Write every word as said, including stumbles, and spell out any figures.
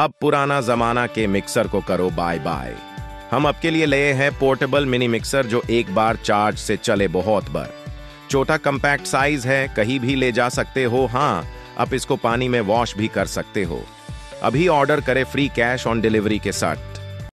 अब पुराना जमाना के मिक्सर को करो बाय बाय। हम आपके लिए ले हैं पोर्टेबल मिनी मिक्सर जो एक बार चार्ज से चले बहुत बार। छोटा कम्पैक्ट साइज है, कहीं भी ले जा सकते हो। हाँ, आप इसको पानी में वॉश भी कर सकते हो। अभी ऑर्डर करें फ्री कैश ऑन डिलीवरी के साथ।